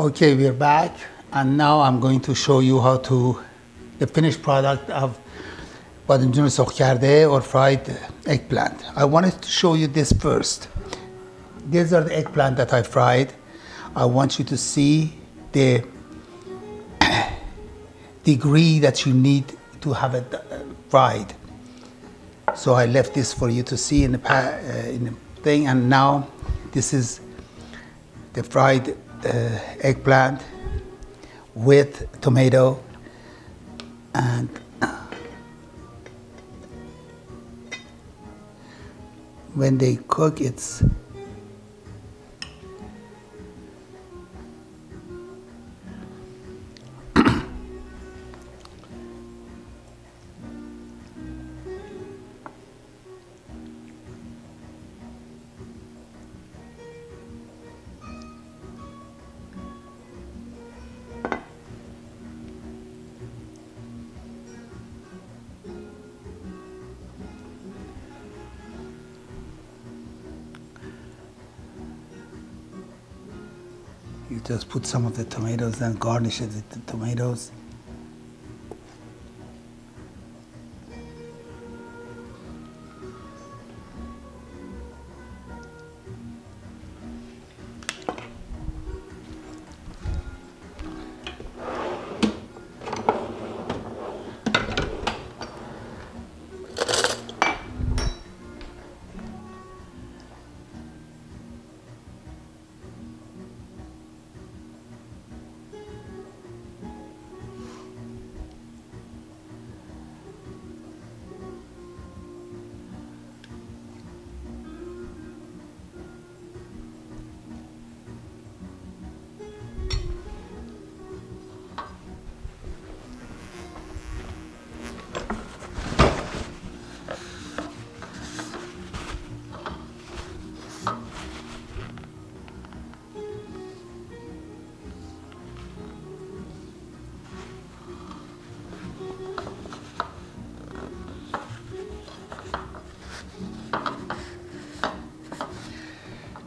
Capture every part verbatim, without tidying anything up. Okay, we're back, and now I'm going to show you how to the finished product of Bademjan Sorkh Kardeh or fried eggplant. I wanted to show you this first. These are the eggplant that I fried. I want you to see the degree that you need to have it fried. So I left this for you to see in the, uh, in the thing, and now this is the fried Uh, eggplant with tomato, and when they cook, it's you just put some of the tomatoes and garnish it with the tomatoes.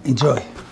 Enjoy.